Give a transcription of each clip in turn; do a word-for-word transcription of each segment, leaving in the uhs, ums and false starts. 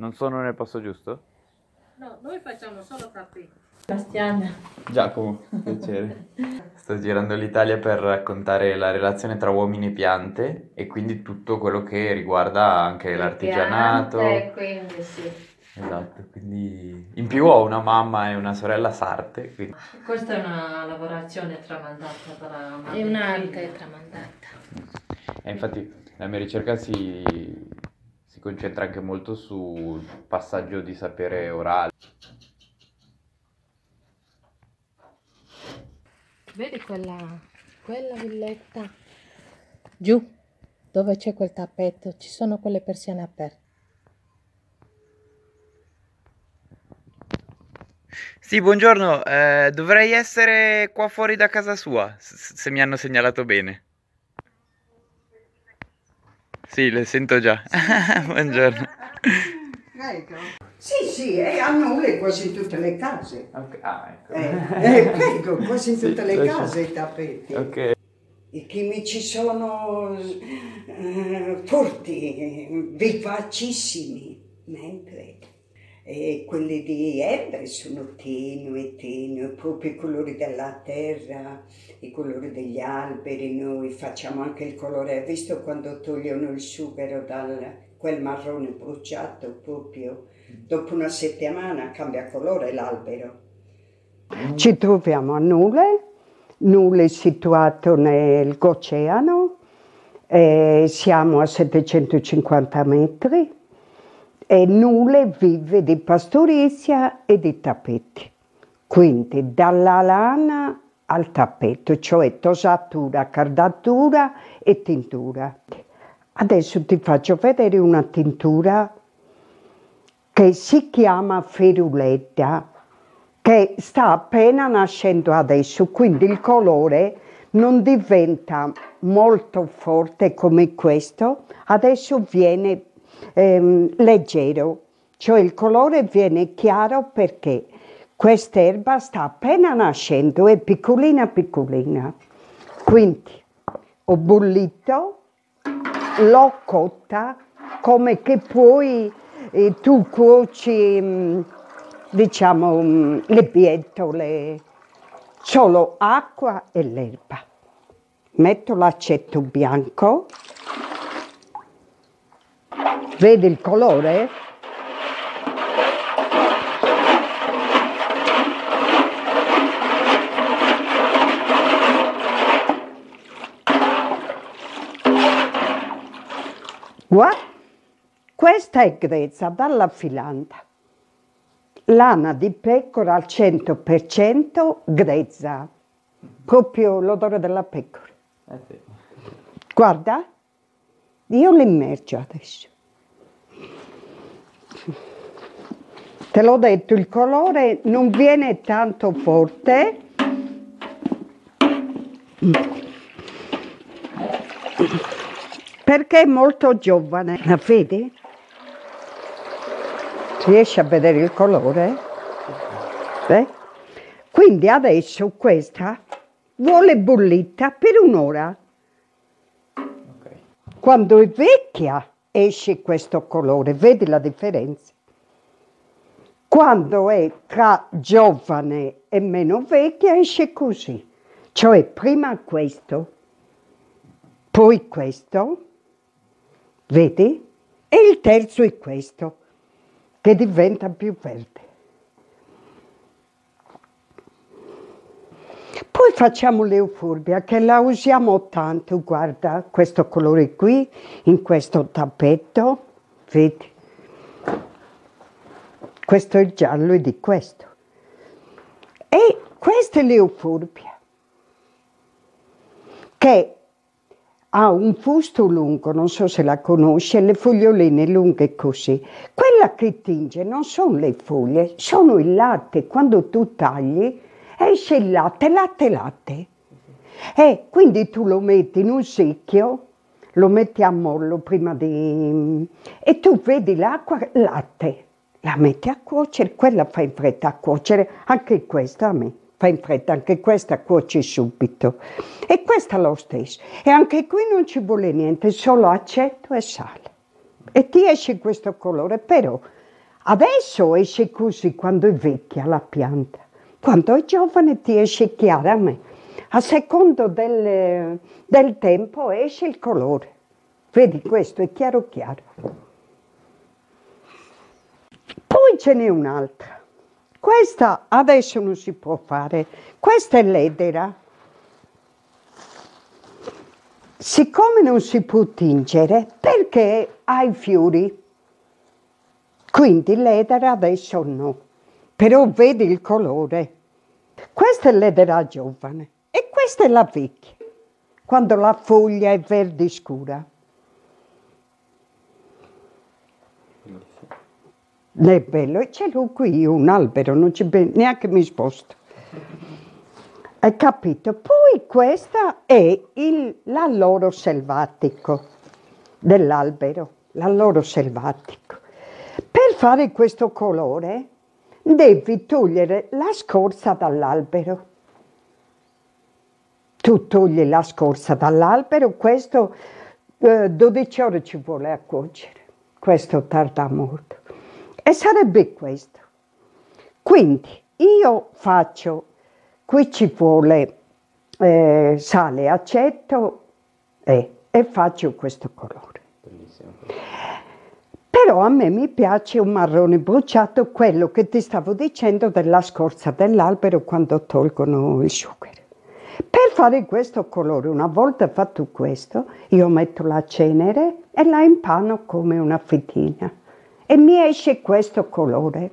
Non sono nel posto giusto? No, noi facciamo solo caffè. Bastiana. Giacomo, piacere. Sto girando l'Italia per raccontare la relazione tra uomini e piante e quindi tutto quello che riguarda anche l'artigianato. Eh, quindi sì. Esatto, quindi in più ho una mamma e una sorella sarte. Quindi... Questa è una lavorazione tramandata dalla mamma. È un'arte tramandata. E infatti la mia ricerca si... si concentra anche molto sul passaggio di sapere orale. Vedi quella, quella villetta giù dove c'è quel tappeto, ci sono quelle persiane aperte. Sì, buongiorno, eh, dovrei essere qua fuori da casa sua, se mi hanno segnalato bene. Sì, le sento già. Buongiorno. Prego. Sì, sì, eh, a Nule quasi in tutte le case. Okay. Ah, ecco. Eh, eh, prego, quasi in tutte sì, le case i tappeti. Ok. I chimici sono eh, forti, vivacissimi, mentre eh, quelli di erbe sono tenue, tenue, proprio i colori della terra, i colori degli alberi. Noi facciamo anche il colore, hai visto quando togliono il sughero dal quel marrone bruciato, proprio dopo una settimana cambia colore l'albero. Ci troviamo a Nule, Nule situato nel Gocceano, eh, siamo a settecentocinquanta metri e Nule vive di pastorizia e di tappeti, quindi dalla lana al tappeto, cioè tosatura, cardatura e tintura. Adesso ti faccio vedere una tintura che si chiama feruletta, che sta appena nascendo adesso, quindi il colore non diventa molto forte come questo, adesso viene ehm, leggero, cioè il colore viene chiaro perché quest'erba sta appena nascendo, è piccolina piccolina. Quindi ho bollito, l'ho cotta come che poi eh, tu cuoci, mh, diciamo, mh, le bietole, solo acqua e l'erba. Metto l'aceto bianco, vedi il colore? Guarda, questa è grezza dalla Finlandia, lana di pecora al cento per cento grezza, proprio l'odore della pecora. Eh sì. Guarda, io l'immergo adesso. Te l'ho detto, il colore non viene tanto forte. Perché è molto giovane, la vedi? Riesci a vedere il colore? Beh. Quindi adesso questa vuole bollita per un'ora. Okay. Quando è vecchia esce questo colore, vedi la differenza? Quando è tra giovane e meno vecchia esce così, cioè prima questo, poi questo. Vedi? E il terzo è questo, che diventa più verde. Poi facciamo l'eufurbia, che la usiamo tanto, guarda, questo colore qui, in questo tappeto, vedi? Questo è il giallo e di questo. E questa è l'eufurbia, che ha ah, un fusto lungo, non so se la conosce, le foglioline lunghe così. Quella che tinge non sono le foglie, sono il latte. Quando tu tagli esce il latte, latte, latte. E quindi tu lo metti in un secchio, lo metti a mollo prima di... e tu vedi l'acqua, latte. La metti a cuocere, quella fa in fretta a cuocere, anche questa a me. Fa in fretta, anche questa cuoce subito. E questa lo stesso. E anche qui non ci vuole niente, solo aceto e sale. E ti esce questo colore, però Adesso esce così quando è vecchia la pianta, quando è giovane ti esce chiaramente. A secondo del, del tempo esce il colore. Vedi, questo è chiaro chiaro. Poi ce n'è un'altra. Questa adesso non si può fare. Questa è l'edera. Siccome non si può tingere, perché ha i fiori. Quindi l'edera adesso no. Però vedi il colore. Questa è l'edera giovane e questa è la vecchia, quando la foglia è verde scura. È bello, e ce l'ho qui un albero, non c'è neanche mi sposto. Hai capito? Poi questa è l'alloro selvatico dell'albero, l'alloro selvatico. Per fare questo colore devi togliere la scorza dall'albero. Tu togli la scorza dall'albero, questo eh, dodici ore ci vuole a cuocere, questo tarda molto. E sarebbe questo. Quindi io faccio, qui ci vuole eh, sale, aceto eh, e faccio questo colore. Bellissimo. Però a me mi piace un marrone bruciato, quello che ti stavo dicendo della scorza dell'albero quando tolgono il sughero. Per fare questo colore, una volta fatto questo, io metto la cenere e la impano come una fettina. E mi esce questo colore.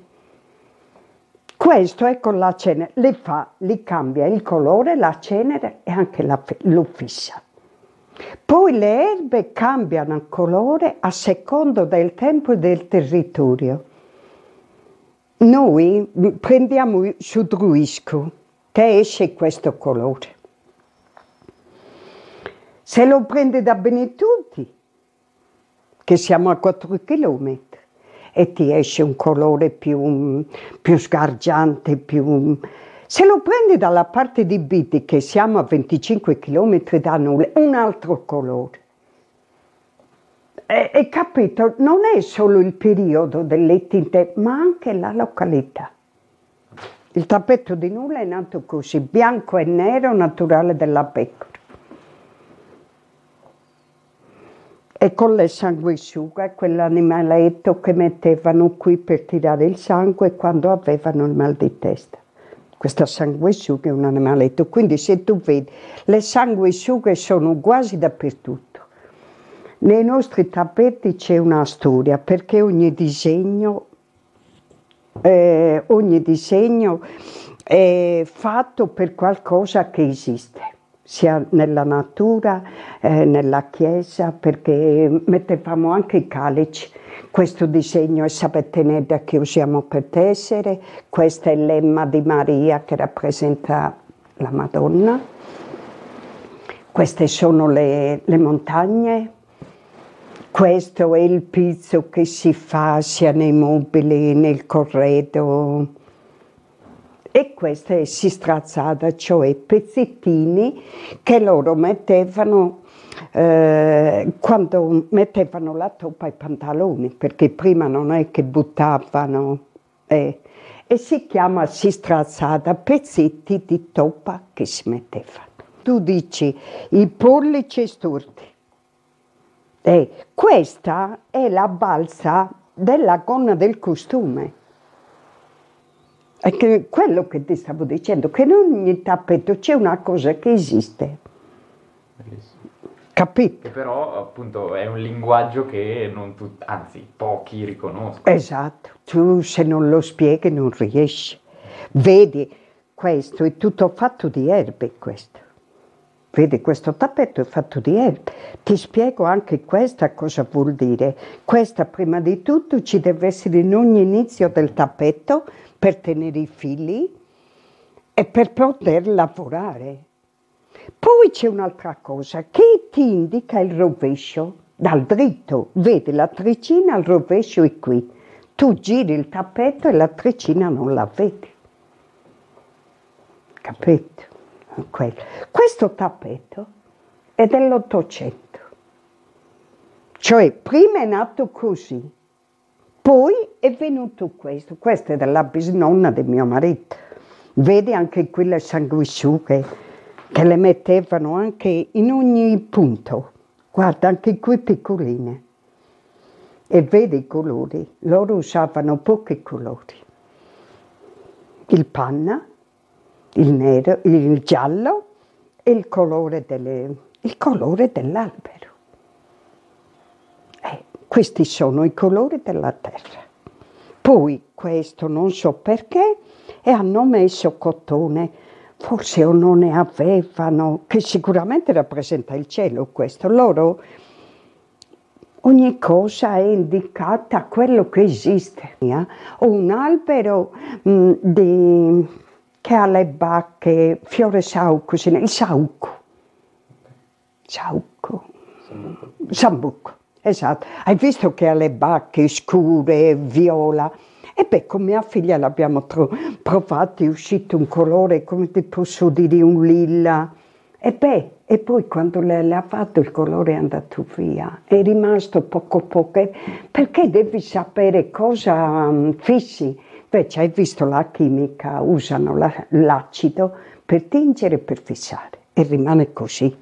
Questo è con la cenere, li fa, li cambia il colore, la cenere e anche la, lo fissa. Poi le erbe cambiano colore a secondo del tempo e del territorio. Noi prendiamo il sudruisco, che esce questo colore. Se lo prende da Benetutti, che siamo a quattro chilometri, e ti esce un colore più, più sgargiante, più... Se lo prendi dalla parte di Biti, che siamo a venticinque chilometri da Nule, un altro colore. E, e capito, non è solo il periodo delle tinte, ma anche la località. Il tappeto di Nule è nato così, bianco e nero, naturale della pecora. E con le sanguisughe, quell'animaletto che mettevano qui per tirare il sangue quando avevano il mal di testa. Questa sanguisughe è un animaletto, quindi se tu vedi, le sanguisughe sono quasi dappertutto. Nei nostri tappeti c'è una storia, perché ogni disegno, eh, ogni disegno è fatto per qualcosa che esiste. Sia nella natura, eh, nella chiesa, perché mettevamo anche i calici. Questo disegno è Sa Pettenera che usiamo per tessere, questo è l'emma di Maria che rappresenta la Madonna, queste sono le, le montagne, questo è il pizzo che si fa sia nei mobili, nel corredo. E questa è si strazzata, cioè pezzettini che loro mettevano eh, quando mettevano la toppa ai pantaloni, perché prima non è che buttavano. Eh, e si chiama si strazzata, pezzetti di toppa che si mettevano. Tu dici i pollici storti. Eh, questa è la balza della gonna del costume. È che quello che ti stavo dicendo, che in ogni tappeto c'è una cosa che esiste. Bellissimo. Capito? Che però appunto è un linguaggio che non tutti, anzi pochi riconoscono. Esatto, tu se non lo spieghi non riesci. Vedi, questo è tutto fatto di erbe, questo. Vedi, questo tappeto è fatto di erbe. Ti spiego anche questa cosa vuol dire. Questa prima di tutto ci deve essere in ogni inizio del tappeto, per tenere i fili e per poter lavorare. Poi c'è un'altra cosa che ti indica il rovescio dal dritto. Vedi, la tricina al rovescio è qui. Tu giri il tappeto e la tricina non la vedi. Capito? Quello. Questo tappeto è dell'Ottocento. Cioè, prima è nato così. Poi è venuto questo, questa era la bisnonna di mio marito, vedi anche quelle sanguisughe che le mettevano anche in ogni punto, guarda anche qui piccoline, e vedi i colori, loro usavano pochi colori, il panna, il nero, il giallo e il colore, delle, il colore dell'albero. Questi sono i colori della terra. Poi questo non so perché e hanno messo cotone, forse o non ne avevano, che sicuramente rappresenta il cielo questo. Loro ogni cosa è indicata a quello che esiste. Un albero mh, di, che ha le bacche, fiore sauco, il sauco, sauco, sambuco. Esatto, hai visto che ha le bacche scure, viola, e beh, con mia figlia l'abbiamo provato, è uscito un colore, come ti posso dire, un lilla, e beh, e poi quando l'ha lavato il colore è andato via, è rimasto poco poco, perché devi sapere cosa fissi, invece hai visto la chimica, usano l'acido per tingere e per fissare, e rimane così.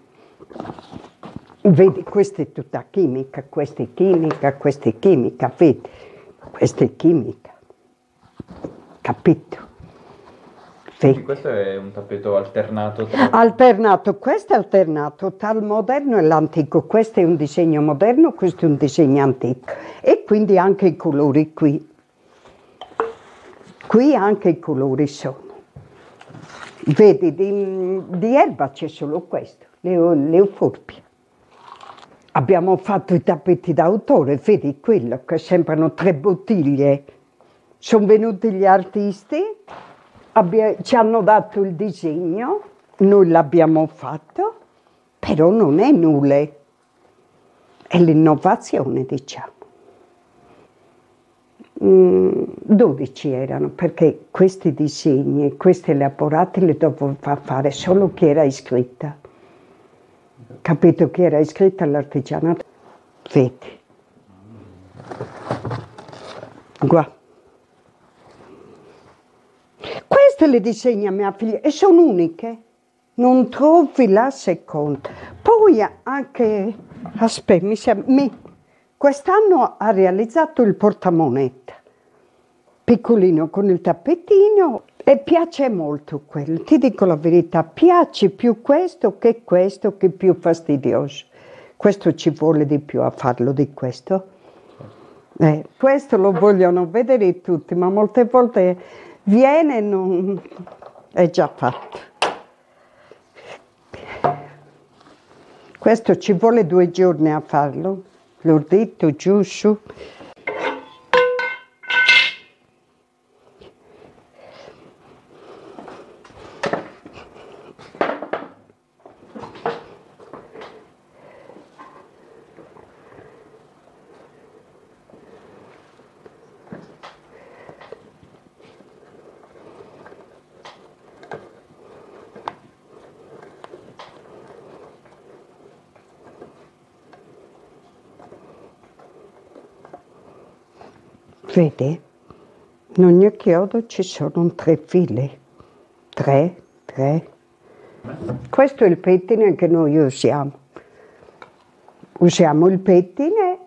Vedi, questa è tutta chimica, questa è chimica, questa è chimica, vedi, questa è chimica, capito? Vedi. Questo è un tappeto alternato? Tra... Alternato, questo è alternato tra il moderno e l'antico, questo è un disegno moderno, questo è un disegno antico, e quindi anche i colori qui, qui anche i colori sono. Vedi, di, di erba c'è solo questo, l'eufurbia. Abbiamo fatto i tappeti d'autore, vedi quello che sembrano tre bottiglie. Sono venuti gli artisti, ci hanno dato il disegno, noi l'abbiamo fatto, però non è Nule. È l'innovazione, diciamo. dodici erano, perché questi disegni, questi elaborati li doveva fare solo chi era iscritta. Capito che era iscritta all'artigianato? Vedi. Guarda. Queste le disegna mia figlia e sono uniche. Non trovi la seconda. Poi anche, aspetta, mi sembra, mi... quest'anno ha realizzato il portamoneta. Piccolino con il tappetino. E piace molto quello, ti dico la verità, piace più questo che questo, che è più fastidioso. Questo ci vuole di più a farlo di questo. Eh, questo lo vogliono vedere tutti, ma molte volte viene e non... è già fatto. Questo ci vuole due giorni a farlo, l'ho detto, giusto. Vedi, in ogni chiodo ci sono tre fili, tre, tre. Questo è il pettine che noi usiamo. Usiamo il pettine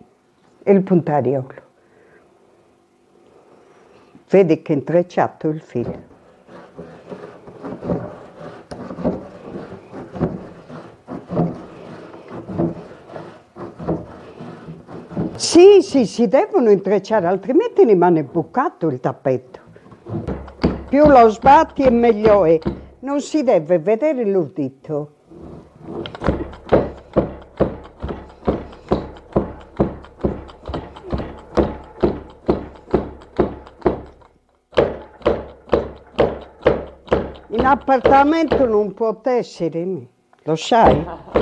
e il puntariolo. Vedi che è intrecciato il filo. Sì, sì, si devono intrecciare, altrimenti rimane bucato il tappeto. Più lo sbatti e meglio è. Non si deve vedere l'udito. In appartamento non può essere, lo sai?